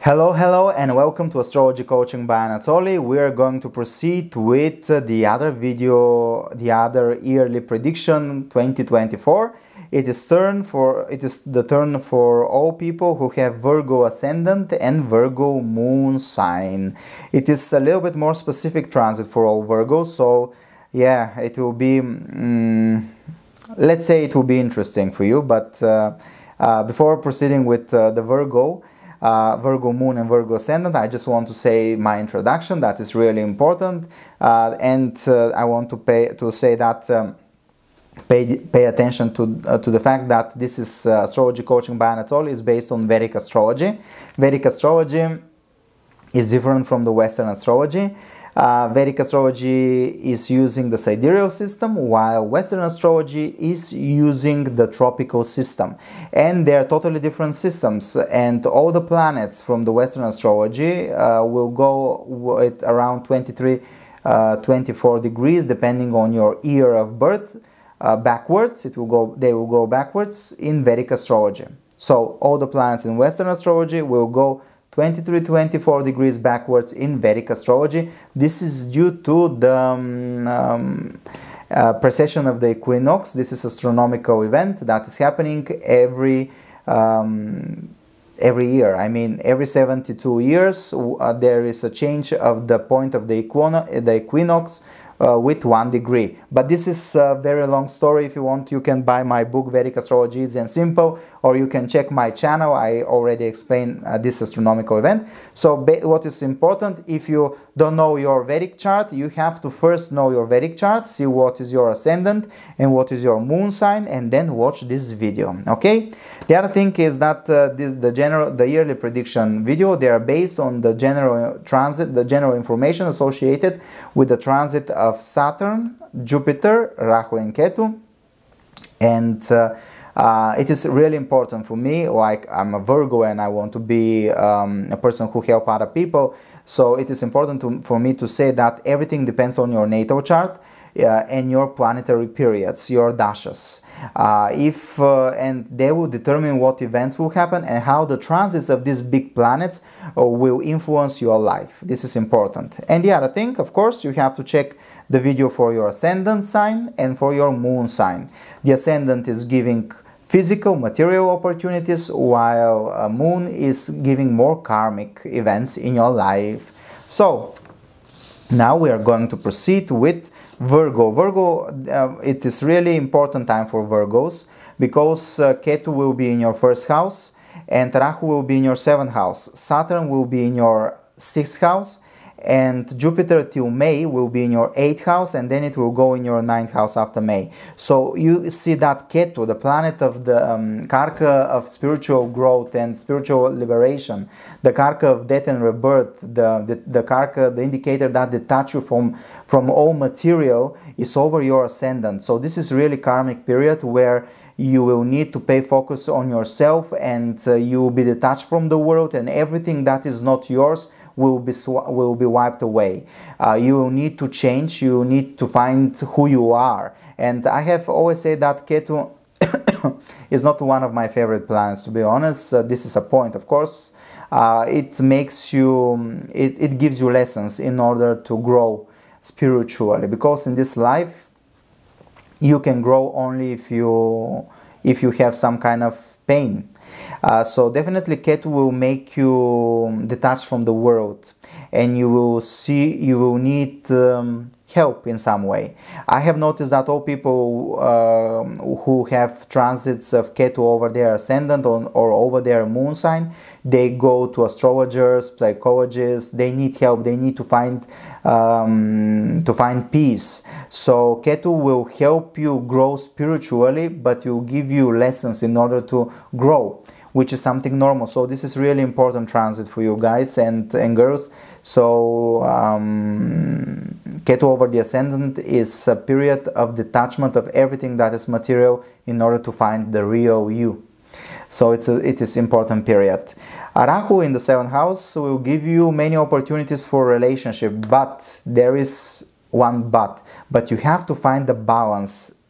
Hello and welcome to Astrology Coaching by Anatoly. We are going to proceed with the other video, the other yearly prediction 2024. It is the turn for all people who have Virgo Ascendant and Virgo Moon Sign. It is a little bit more specific transit for all Virgos, so yeah, it will be, let's say it will be interesting for you, but before proceeding with the Virgo Moon and Virgo Ascendant, I just want to say my introduction. That is really important, and I want to say that pay attention to the fact that this is Astrology Coaching by Anatoly is based on Vedic Astrology. Vedic Astrology is different from the Western Astrology. Vedic Astrology is using the sidereal system, while Western Astrology is using the tropical system. And they are totally different systems, and all the planets from the Western Astrology will go with around 23-24 degrees, depending on your year of birth, backwards. They will go backwards in Vedic Astrology. So all the planets in Western Astrology will go 23-24 degrees backwards in Vedic Astrology. This is due to the precession of the equinox. This is an astronomical event that is happening every year. I mean, every 72 years there is a change of the point of the equinox with 1 degree. But this is a very long story. If you want, you can buy my book Vedic Astrology Easy and Simple, or you can check my channel. I already explained this astronomical event. So what is important, if you don't know your Vedic chart, you have to first know your Vedic chart, see what is your ascendant and what is your moon sign, and then watch this video, okay? The other thing is that the yearly prediction video, they are based on the general transit, the general information associated with the transit of Saturn, Jupiter, Rahu and Ketu, and it is really important for me. Like, I'm a Virgo and I want to be a person who helps other people, so it is important for me to say that everything depends on your natal chart and your planetary periods, your dashas, and they will determine what events will happen and how the transits of these big planets will influence your life. This is important. And the other thing, of course, you have to check the video for your ascendant sign and for your moon sign. The ascendant is giving physical, material opportunities, while moon is giving more karmic events in your life. So now we are going to proceed with Virgo. It is really important time for Virgos, because Ketu will be in your first house and Rahu will be in your 7th house. Saturn will be in your 6th house and Jupiter till May will be in your 8th house, and then it will go in your 9th house after May. So you see that Ketu, the planet of the karka of spiritual growth and spiritual liberation, the karka of death and rebirth, the karka, the indicator that detach you from all material, is over your ascendant. So this is really karmic period where you will need to pay focus on yourself, and you will be detached from the world, and everything that is not yours will be wiped away. You will need to change, you need to find who you are. And I have always said that Ketu is not one of my favorite planets, to be honest. This is a point, of course. It makes you, it gives you lessons in order to grow spiritually, because in this life you can grow only if you have some kind of pain. So definitely Ketu will make you detached from the world, and you will need help in some way. I have noticed that all people who have transits of Ketu over their ascendant or over their moon sign, they go to astrologers, psychologists. They need help. They need to find peace. So Ketu will help you grow spiritually, but will give you lessons in order to grow, which is something normal. So this is really important transit for you guys and girls. So Ketu over the ascendant is a period of detachment of everything that is material in order to find the real you. So it is important period. Rahu in the 7th house will give you many opportunities for relationship, but there is one but you have to find the balance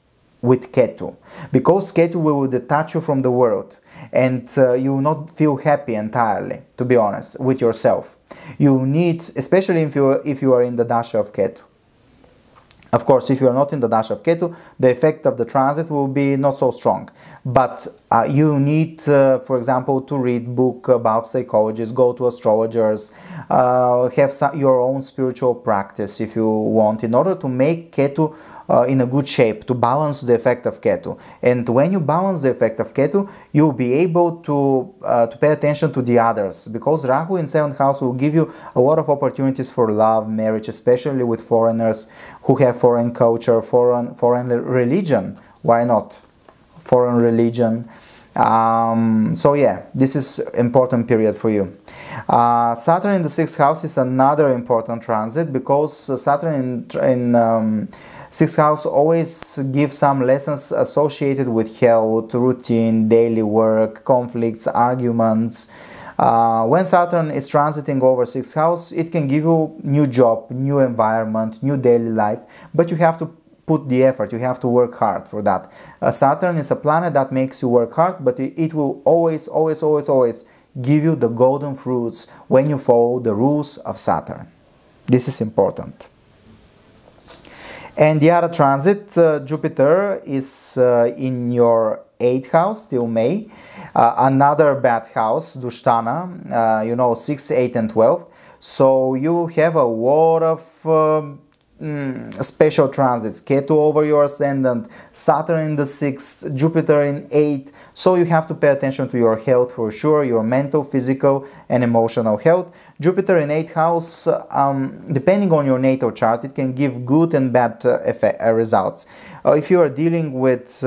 with Ketu, because Ketu will detach you from the world, and you will not feel happy entirely, to be honest, with yourself. You need, especially if you are in the Dasha of Ketu. Of course, if you are not in the Dasha of Ketu, the effect of the transits will be not so strong. But you need, for example, to read books about psychologists, go to astrologers, have your own spiritual practice if you want, in order to make Ketu in a good shape, to balance the effect of Ketu. And when you balance the effect of Ketu, you'll be able to pay attention to the others, because Rahu in 7th house will give you a lot of opportunities for love, marriage, especially with foreigners who have foreign culture, foreign religion. Why not? Foreign religion. So yeah, this is important period for you. Saturn in the 6th house is another important transit, because Saturn in 6th house always gives some lessons associated with health, routine, daily work, conflicts, arguments. When Saturn is transiting over 6th house, it can give you new job, new environment, new daily life, but you have to put the effort, you have to work hard for that. Saturn is a planet that makes you work hard, but it will always give you the golden fruits when you follow the rules of Saturn. This is important. And the other transit, Jupiter, is in your 8th house till May. Another bad house, Dushtana, you know, 6, 8 and 12. So you have a lot of special transits. Ketu over your ascendant, Saturn in the 6th, Jupiter in 8th. So you have to pay attention to your health for sure, your mental, physical and emotional health. Jupiter in 8th house, depending on your natal chart, it can give good and bad results. If you are dealing with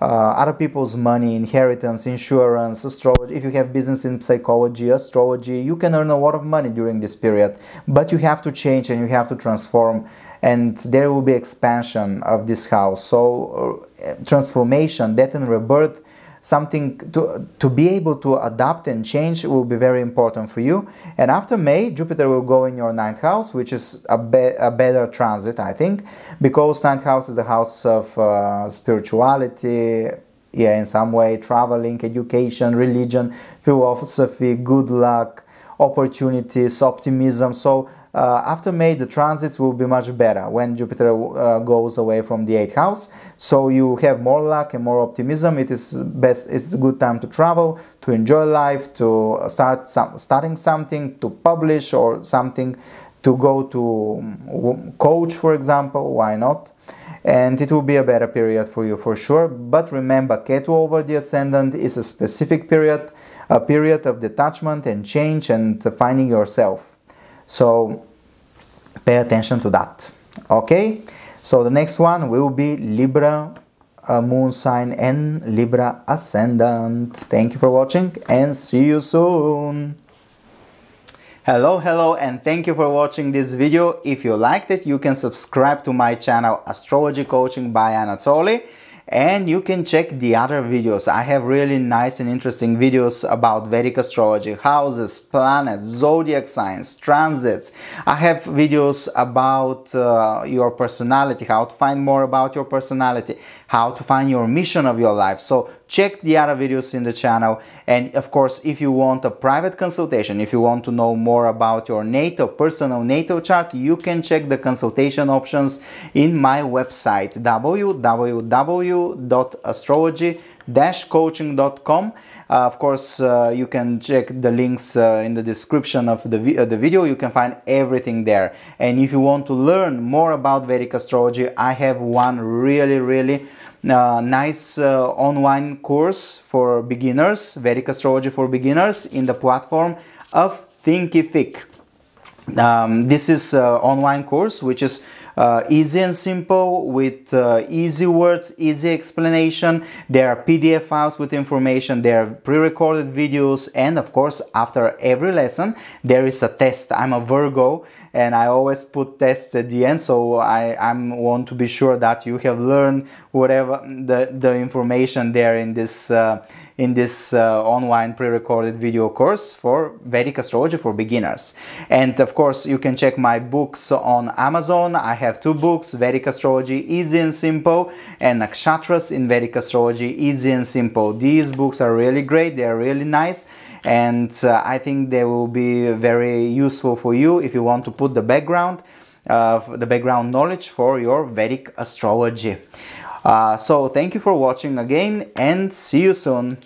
other people's money, inheritance, insurance, astrology, if you have business in psychology, astrology, you can earn a lot of money during this period, but you have to change and you have to transform, and there will be expansion of this house. So transformation, death and rebirth, something to be able to adapt and change will be very important for you. And after May, Jupiter will go in your 9th house, which is a better transit, I think, because 9th house is the house of spirituality, yeah, in some way, traveling, education, religion, philosophy, good luck, opportunities, optimism. So after May, the transits will be much better when Jupiter goes away from the 8th house. So you have more luck and more optimism. It is best. It's a good time to travel, to enjoy life, to start starting something, to publish or something, to go to coach, for example. Why not? And it will be a better period for you for sure. But remember, Ketu over the ascendant is a specific period, a period of detachment and change and finding yourself. So pay attention to that. Okay, so the next one will be Libra Moon Sign and Libra Ascendant. Thank you for watching and see you soon. Hello and thank you for watching this video. If you liked it, you can subscribe to my channel Astrology Coaching by Anatoly, and you can check the other videos. I have really nice and interesting videos about Vedic astrology, houses, planets, zodiac signs, transits. I have videos about your personality, how to find more about your personality, how to find your mission of your life. So check the other videos in the channel. And of course, if you want a private consultation, if you want to know more about your natal, personal natal chart, you can check the consultation options in my website, www.astrology-coaching.com. Of course, you can check the links in the description of the video. You can find everything there. And if you want to learn more about Vedic astrology, I have one really nice online course for beginners, Vedic astrology for beginners, in the platform of Thinkific. This is an online course which is easy and simple, with easy words, easy explanation. There are PDF files with information, there are pre-recorded videos, and of course after every lesson there is a test. I'm a Virgo and I always put tests at the end, so I want to be sure that you have learned whatever the information there in this in this online pre-recorded video course for Vedic Astrology for Beginners. And of course, you can check my books on Amazon. I have two books, Vedic Astrology Easy and Simple and Nakshatras in Vedic Astrology Easy and Simple. These books are really great, they are really nice, and I think they will be very useful for you if you want to put the background knowledge for your Vedic astrology. So thank you for watching again and see you soon.